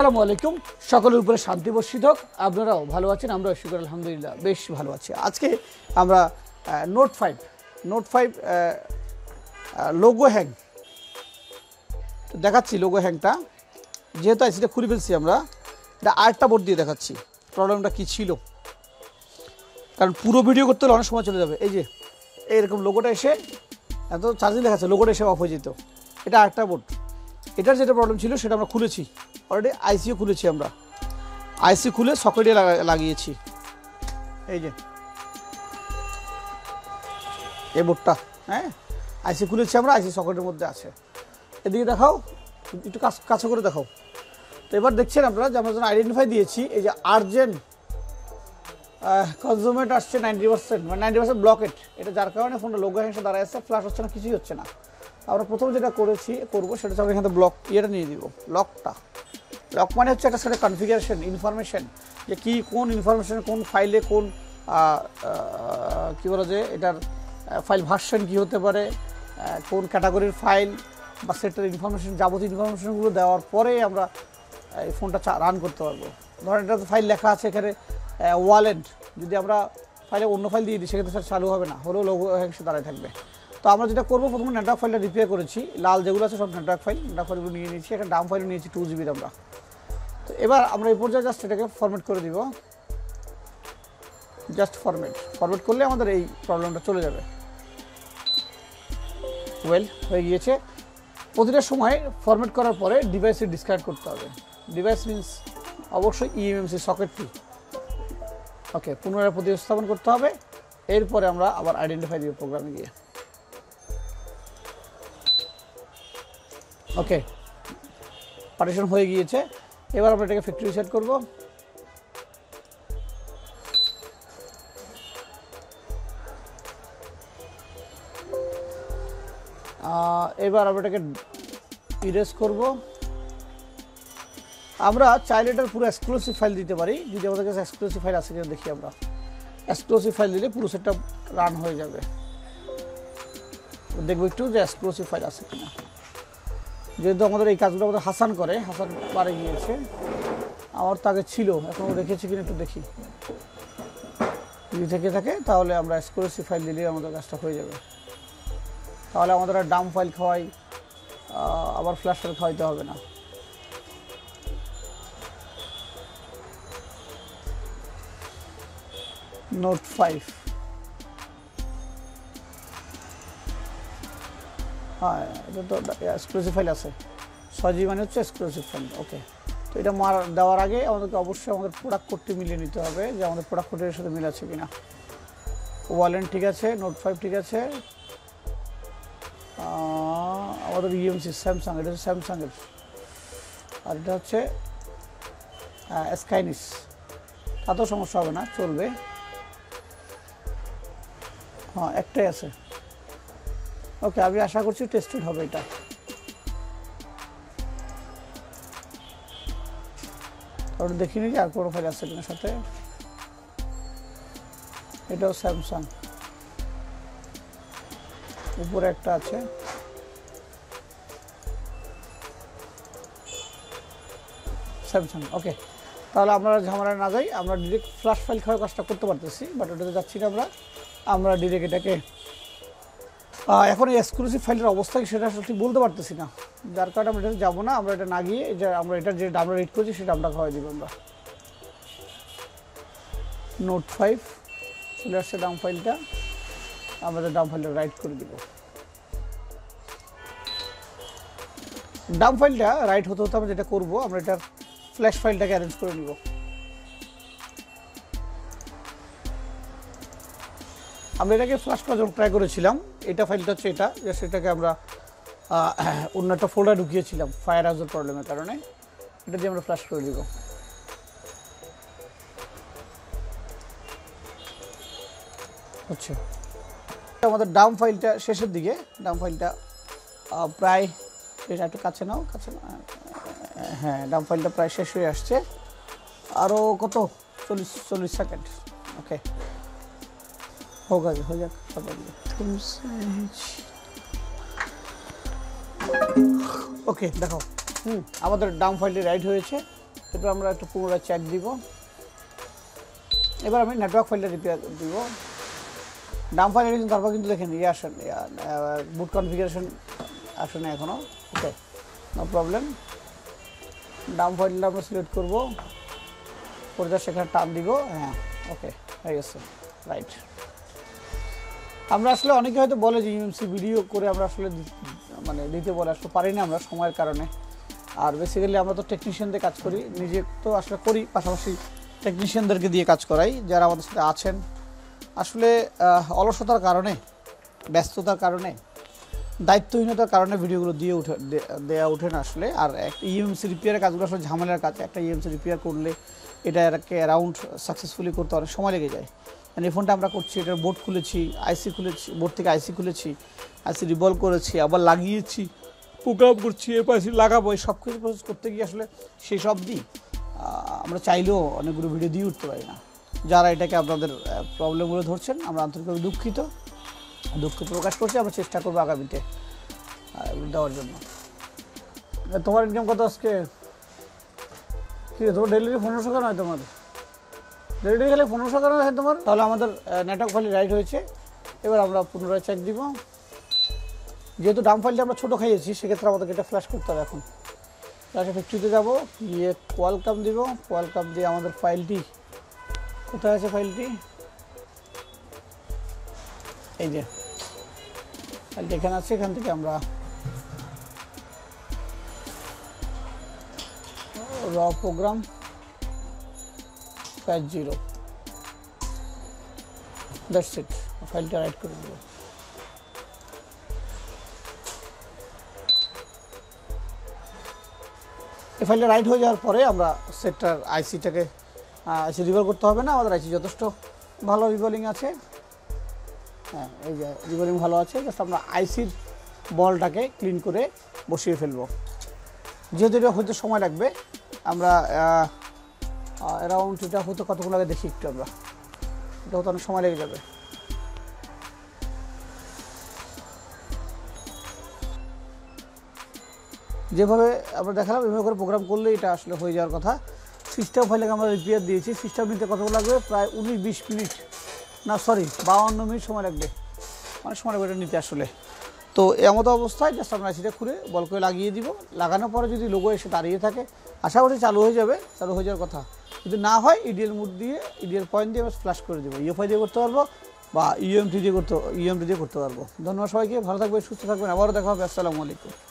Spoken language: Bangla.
আসসালামু আলাইকুম সকলের উপরে শান্তি বর্ষিত হোক। আপনারাও ভালো আছেন, আমরাও শুকর আলহামদুলিল্লাহ বেশ ভালো আছি। আজকে আমরা নোট 5 লোগো হ্যাং তো দেখাচ্ছি। লোগো হ্যাংটা যেহেতু সেটা খুলে ফেলছি আমরা, এটা আরেকটা বোর্ড দিয়ে দেখাচ্ছি প্রবলেমটা কী ছিল, কারণ পুরো ভিডিও করতে হলে অনেক সময় চলে যাবে। এই যে এইরকম লোগোটা এসে এত চার্জিং দেখাচ্ছে, লোগোটা এসে অফ হয়ে যেত। এটা আরেকটা বোর্ড, এটার যেটা প্রবলেম ছিল সেটা আমরা খুলেছি অলরেডি, আইসিও খুলেছি আমরা, আইসি খুলে সকেটে লাগিয়েছি। এই যে এই বোর্ডটা, হ্যাঁ আইসি খুলেছি আমরা, আইসি সকেটের মধ্যে আছে। এদিকে দেখাও, একটু কাছে করে দেখাও। তো এবার দেখছেন আপনারা যে আমরা যখন আইডেন্টিফাই দিয়েছি, এই যে আর্জেন্ট কনজিউমেট আসছে 90%, মানে 90% ব্লকেট। এটা যার কারণে ফোনটা লোগো হ্যাংসে দাঁড়ায় আসছে, ফ্ল্যাশ হচ্ছে না, কিছুই হচ্ছে না। আমরা প্রথম যেটা করবো সেটা হচ্ছে আমরা এখানে ব্লক ইয়েটা নিয়ে দিব, লকটা। লক মানে হচ্ছে একটা সেটা কনফিগারেশন ইনফরমেশান, যে কী কোন ইনফরমেশান কোন ফাইলে কোন কী বলা যায়, এটার ফাইল ভার্সন কী হতে পারে, কোন ক্যাটাগরির ফাইল বা সেটার ইনফরমেশান, যাবতীয় ইনফরমেশানগুলো দেওয়ার পরে আমরা এই ফোনটা রান করতে পারবো। ধরেন এটা ফাইল লেখা আছে এখানে ওয়ালেট, যদি আমরা ফাইলে অন্য ফাইল দিয়ে দিই সেক্ষেত্রে সেটা চালু হবে না, হলেও লোগো হ্যাংসে দাঁড়ায় থাকবে। তো আমরা যেটা করবো প্রথমে নেটওয়ার্ক ফাইলটা রিপেয়ার করেছি, লাল যেগুলো আছে সব নেটওয়ার্ক ফাইলগুলো নিয়ে নিয়েছি, একটা ডাম ফাইলও নিয়েছি 2 জিবির আমরা। তো এবার আমরা এই পর্যায়ে জাস্ট এটাকে ফরম্যাট করে দিব, জাস্ট ফরম্যাট করলে আমাদের এই প্রবলেমটা চলে যাবে। ওয়েল হয়ে গিয়েছে। প্রতিটা সময় ফরম্যাট করার পরে ডিভাইসটি ডিসকানেক্ট করতে হবে। ডিভাইস মিন্স অবশ্যই ইএমএমসি সকেটটি, ওকে, পুনরায় প্রতিস্থাপন করতে হবে। এরপরে আমরা আবার আইডেন্টিফাই দিব প্রোগ্রামে গিয়ে, ওকে পার্টিশন হয়ে গিয়েছে। এবার আমরা এটাকে ফ্যাক্টরি সেট করব। এবার আমরা এটাকে ইরেজ করব। আমরা চাইলে এটার পুরো এক্সক্লুসিভ ফাইল দিতে পারি, যদি আমাদের কাছে এক্সক্লুসিভ ফাইল আছে কিনা দেখি। আমরা এক্সক্লুসিভ ফাইল দিলে পুরো সেটটা রান হয়ে যাবে। দেখবো একটু যে এক্সক্লুসিভ ফাইল আছে কিনা, যেহেতু আমাদের এই কাজগুলো আমাদের হাসান করে, হাসান পারে গিয়েছে। আমার তাকে ছিল, এখনও দেখেছি কিনা একটু দেখি, যদি থেকে থাকে তাহলে আমরা এক্সক্লুসিভ ফাইল দিলে আমাদের কাজটা হয়ে যাবে। তাহলে আমাদের আর ডাম ফাইল খাওয়াই, আবার ফ্ল্যাশ ফাইল খাওয়াইতে হবে না। নোট 5, হ্যাঁ এটা তো এক্সক্লুসিভ ফাইল আছে, 6 জিবি মানে হচ্ছে এক্সক্লুসিভ ফাইল, ওকে। তো এটা দেওয়ার আগে আমাদেরকে অবশ্যই আমাদের প্রোডাক্ট কোডটি মিলিয়ে নিতে হবে, যে আমাদের প্রোডাক্ট কোডের সাথে মিল আছে কিনা। ওয়ালেন্ট ঠিক আছে, নোট 5 ঠিক আছে, আমাদের ইএমসি স্যামসাং, এটা হচ্ছে স্যামসাংয়ের, আর এটা হচ্ছে স্কাইনিস, তাতেও সমস্যা হবে না, চলবে। হ্যাঁ একটাই আছে, ওকে আমি আশা করছি টেস্টেড হবে এটা। কারণ দেখিনি যে আর কোনো ফাইল আছে কিনা সাথে। এটাও স্যামসাং, উপরে একটা আছে, স্যামসাং, ওকে। তাহলে আমরা ঝামেলা না যাই, আমরা ডিরেক্ট ফ্ল্যাশ ফাইল খাওয়ার কাজটা করতে পারতেছি, বাট ওটাতে যাচ্ছি না আমরা। আমরা ডিরেক্ট এটাকে এখন এই এক্সক্লুসিভ ফাইলের অবস্থা সেটা ঠিক বলতে পারতেছি না, যার কারণে আমরা এটাতে যাবো না। আমরা এটা না গিয়ে এটা আমরা এটার যে ডামটা রিড করছি সেটা আমরা খাওয়াই দিব। আমরা নোট 5 চলে আসছে, ডাম ফাইলটা আমরা ডাম ফাইলটা রাইট করে দিব। ডাম ফাইলটা রাইট হতে হতে আমরা যেটা করবো, আমরা এটার ফ্ল্যাশ ফাইলটাকে অ্যারেঞ্জ করে নিব। আমরা এটাকে ফ্ল্যাশ করার জন্য ট্রাই করেছিলাম, এটা ফাইলটা হচ্ছে এটা, যে সেটাকে আমরা অন্য একটা ফোল্ডার ঢুকিয়েছিলাম ফায়ার হাউসের প্রবলেমের কারণে। এটা দিয়ে আমরা ফ্ল্যাশ করে দিব। আচ্ছা আমাদের ডাম ফাইলটা শেষের দিকে, ডাম ফাইলটা প্রায়, এটা একটু কাছে নাও, কাছে না, হ্যাঁ ডাম ফাইলটা প্রায় শেষ হয়ে আসছে। আরও কত 40 সেকেন্ড, ওকে হোক, আগে হয়ে যাক। ওকে দেখো, আমাদের ডাম ফাইলটি রাইট হয়েছে। এটা আমরা একটু পুনরায় চেক দিব। এবার আমি নেটওয়ার্ক ফাইলটা রিপেয়ার দিব। ডাম ফাইল এসে তারপর কিন্তু দেখেন ইয়ে আসেন বুট কনফিগারেশন আসে না এখনও। Okay no problem. ডাম ফাইলটা আমরা সিলেক্ট করবো, করে যা সেখানে টান দিব। হ্যাঁ ওকে হয়ে গেছে রাইট। আমরা আসলে অনেকে হয়তো বলে যে ইউএমসি ভিডিও করে আমরা আসলে মানে দিতে বলে আসলে পারি না আমরা সময়ের কারণে। আর বেসিক্যালি আমরা তো টেকনিশিয়ানদের কাজ করি, নিজে তো আসলে করি, পাশাপাশি টেকনিশিয়ানদেরকে দিয়ে কাজ করাই যারা আমাদের সাথে আছেন। আসলে অলসতার কারণে, ব্যস্ততার কারণে, দায়িত্বহীনতার কারণে ভিডিওগুলো দিয়ে উঠে দেওয়া ওঠে না আসলে। আর একটা ইউএমসি রিপেয়ারের কাজগুলো আসলে ঝামেলার কাজ। একটা ইউএমসি রিপেয়ার করলে এটাকে অ্যারাউন্ড সাকসেসফুলি করতে অনেক সময় লেগে যায়। মানে এই ফোনটা আমরা করছি, এটার বোর্ড খুলেছি, আইসি খুলেছি, বোর্ড থেকে আইসি খুলেছি, আইসি রিভলভ করেছি, আবার লাগিয়েছি, প্রোগ্রাম করছি, এরপর আইসি লাগাবো, এই সব কিছু প্রসেস করতে গিয়ে আসলে সেই সব দিই আমরা চাইলেও অনেকগুলো ভিডিও দিয়ে উঠতে পারি না। যারা এটাকে আপনাদের প্রবলেমগুলো ধরছেন আমরা আন্তরিকভাবে দুঃখ প্রকাশ করছি। আমরা চেষ্টা করবো আগামীতে দেওয়ার জন্য। তোমার ইনকাম কত আজকে? ঠিক আছে, তোমার ডেলিভারি 1500 কেন হয়? তোমার ডেলিভারি গেলে 1500 কেন হয় তোমার? তাহলে আমাদের নেটওয়ার্ক ফাইল রাইট হয়েছে। এবার আমরা পুনরায় চেক দিব। যেহেতু ডাম ফাইলটা আমরা ছোটো খাইয়েছি সেক্ষেত্রে আমাদেরকে এটা ফ্ল্যাশ করতে হবে। এখন ফ্ল্যাশে ফ্যাক্টরিতে যাবো, গিয়ে কোয়ালকম দিব। কোয়ালকম দিয়ে আমাদের ফাইলটি কোথায় আছে? ফাইলটি এই যে ফাইলটি এখানে আছে। এখান থেকে আমরা র প্রোগ্রাম 50 দ্যাটস ইট ফাইলটা রাইট করে দেবো। এই ফাইলটা রাইট হয়ে যাওয়ার পরে আমরা সেটার আইসিটাকে আইসি রিভল করতে হবে না, আমাদের আইসি যথেষ্ট ভালো রিভলিং আছে। হ্যাঁ এই যে রিভলিং ভালো আছে, জাস্ট আমরা আইসির বলটাকে ক্লিন করে বসিয়ে ফেলবো। যেহেতু এটা হতে সময় লাগবে আমরা অ্যারাউন্ড এটা হতে কতক্ষণ লাগে দেখি একটু। আমরা এটা হতে অনেক সময় লেগে যাবে। যেভাবে আমরা দেখালাম এভাবে করে প্রোগ্রাম করলে এটা আসলে হয়ে যাওয়ার কথা। সিস্টেম ফাইলে আমরা রিপেয়ার দিয়েছি, সিস্টেম নিতে কতক্ষণ লাগবে? প্রায় 19-20 মিনিট না সরি 52 মিনিট সময় লাগবে, অনেক সময় লাগবে এটা নিতে আসলে। তো এমত অবস্থায় জাস্ট আমরা সেটা খুলে বল করে লাগিয়ে দিব। লাগানোর পরে যদি লোগো এসে দাঁড়িয়ে থাকে আশা করি চালু হয়ে যাবে, চালু হয়ে যাওয়ার কথা। যদি না হয় ইডিএল মোড দিয়ে, ইডিএল পয়েন্ট দিয়ে ফ্ল্যাশ করে দেবো। ইউএফআই দিয়ে করতে পারবো বা ইউএমটি দিয়ে করতে পারবো। ধন্যবাদ সবাইকে, ভালো থাকবেন, সুস্থ থাকবেন। আবারও দেখা হবে। আসসালামু আলাইকুম।